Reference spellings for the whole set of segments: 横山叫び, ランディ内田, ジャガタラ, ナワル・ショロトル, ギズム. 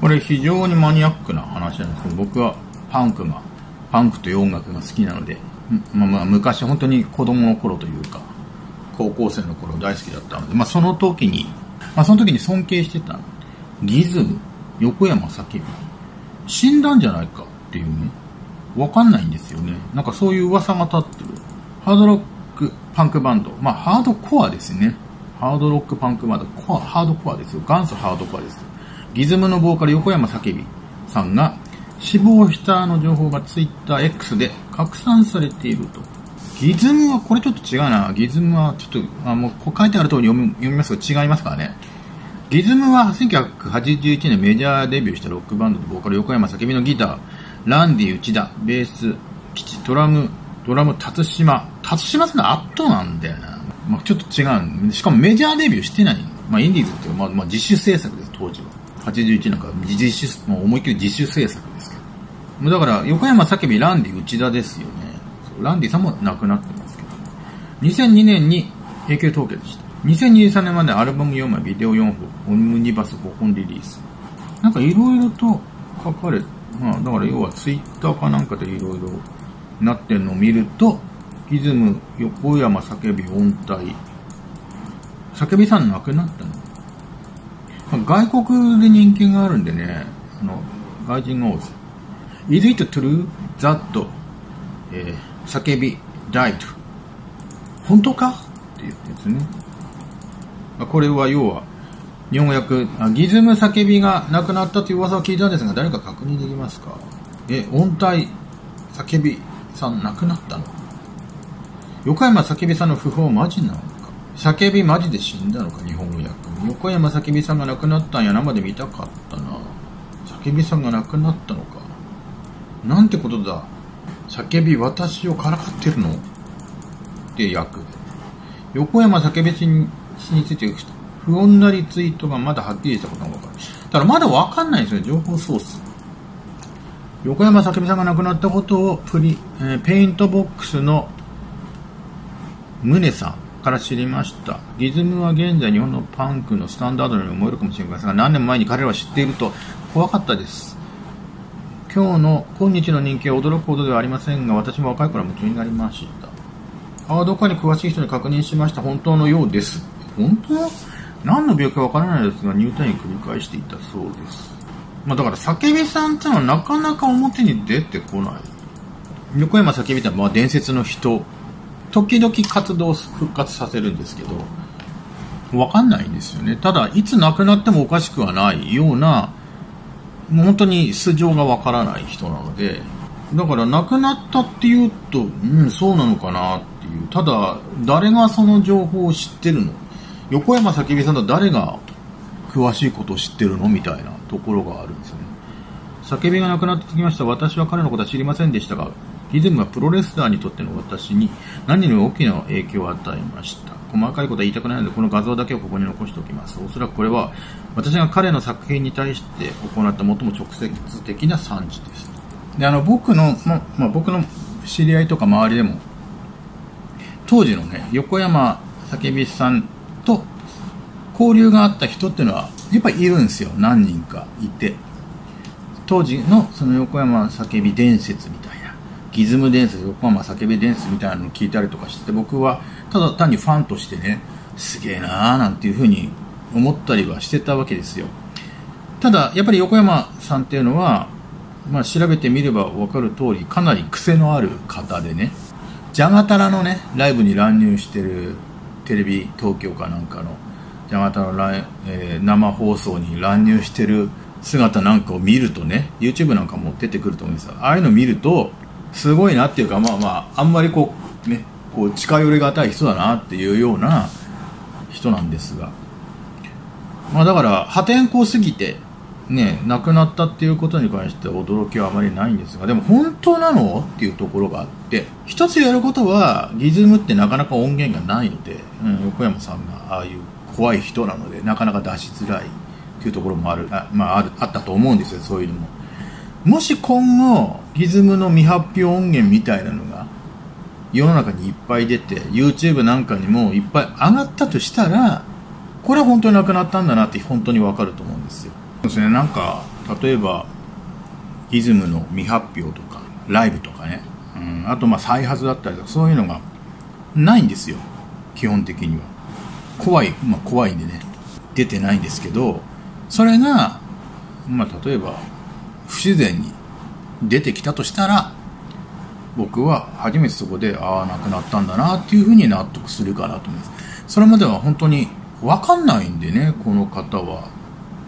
これ非常にマニアックな話なんですけど、僕はパンクという音楽が好きなので、まあ昔本当に子供の頃というか高校生の頃大好きだったので、その時に尊敬してたギズム、横山叫び死んだんじゃないかっていうね、わかんないんですよね。なんかそういう噂が立ってるハードロックパンクバンド、まあハードコアですね。ハードロックパンクバンド、ハードコアですよ。元祖ハードコアです。ギズムのボーカル横山叫びさんが死亡したの情報がツイッター X で拡散されていると。ギズムはこれちょっと違うな。ギズムはちょっともう書いてある通り読みますが違いますからね。ギズムは1981年メジャーデビューしたロックバンドで、ボーカル横山叫びのギターランディ内田、ベース吉、ドラム辰島ってのはアットなんだよな。まあちょっと違う。しかもメジャーデビューしてない。まあインディーズっていうまあ自主制作です当時は。81なんかもう思いっきり自主制作ですけど、だから横山叫びランディ内田ですよね。ランディさんも亡くなってますけど、2002年に永久凍結した。2023年までアルバム4枚、ビデオ4本、オムニバス5本リリース。なんかいろいろと書かれ、まあだから要はツイッターかなんかでいろいろなってるのを見ると、ギズム横山叫び音体、叫びさん亡くなったの。外国で人気があるんでね、外人が多い。Is it true that、叫び died？ 本当かっていうやつね。これは要は、日本語訳、ギズム叫びがなくなったという噂を聞いたんですが、誰か確認できますか？音体叫びさん亡くなったの？横山叫びさんの訃報マジなのか？叫びマジで死んだのか？日本語訳。横山叫びさんが亡くなったんや、生で見たかったな。叫びさんが亡くなったのか。なんてことだ。叫び私をからかってるのって訳。横山叫び氏について不穏なリツイートがまだはっきりしたことが分かる。だからまだ分かんないですよね、情報ソース。横山叫びさんが亡くなったことをペイントボックスの宗さんから知りました。ギズムは現在日本のパンクのスタンダードのように思えるかもしれませんが、何年前に彼らは知っていると怖かったです。今日の人気は驚くほどではありませんが、私も若い頃は夢中になりました。ハードコアに詳しい人に確認しました。本当のようです。本当？何の病気かわからないですが、入退院繰り返していたそうです。まあだから叫びさんってのはなかなか表に出てこない。横山叫びさんは伝説の人。時々活動を復活させるんですけど、わかんないんですよね。ただ、いつ亡くなってもおかしくはないような、もう本当に素性がわからない人なので、だから亡くなったっていうと、うん、そうなのかなっていう。ただ、誰がその情報を知ってるの？横山叫びさんと誰が詳しいことを知ってるの？みたいなところがあるんですよね。叫びが亡くなってきました。私は彼のことは知りませんでしたが、ギズムはプロレスラーにとっての私に何より大きな影響を与えました。細かいことは言いたくないので、この画像だけをここに残しておきます。おそらくこれは私が彼の作品に対して行った最も直接的な賛辞です。で、僕の知り合いとか周りでも、当時のね、横山叫びさんと交流があった人っていうのは、やっぱりいるんですよ。何人かいて。当時のその横山叫び伝説みたいな。ギズム伝説、横浜叫び伝説みたいなのを聞いたりとかして、僕はただ単にファンとしてね、すげえなーなんていうふうに思ったりはしてたわけですよ。ただやっぱり横山さんっていうのは、まあ、調べてみれば分かる通りかなり癖のある方でね、ジャガタラのねライブに乱入してる、テレビ東京かなんかのジャガタラの生放送に乱入してる姿なんかを見るとね、 YouTube なんかも出てくると思うんですよ。ああいうの見るとすごいなっていうか、あんまりこうね、こう近寄りがたい人だなっていうような人なんですが、まあだから破天荒すぎてね、亡くなったっていうことに関しては驚きはあまりないんですが、でも本当なのっていうところがあって、一つやることはギズムってなかなか音源がないので、横山さんがああいう怖い人なのでなかなか出しづらいっていうところもあったと思うんですよ。そういうのももし今後、ギズムの未発表音源みたいなのが世の中にいっぱい出て、YouTube なんかにもいっぱい上がったとしたら、これは本当になくなったんだなって本当にわかると思うんですよ。そうですね、なんか例えばイズムの未発表とかライブとかね、あと再発だったりとか、そういうのがないんですよ基本的には。怖いんでね出てないんですけど、それが例えば不自然に出てきたとしたら、僕は初めてそこでああなくなったんだなっていうふうに納得するかなと思います。それまでは本当に分かんないんでね、この方は。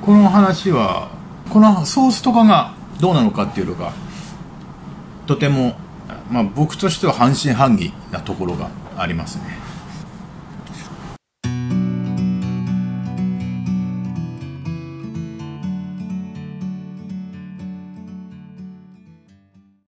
この話はこのソースとかがどうなのかっていうのがとても僕としては半信半疑なところがありますね。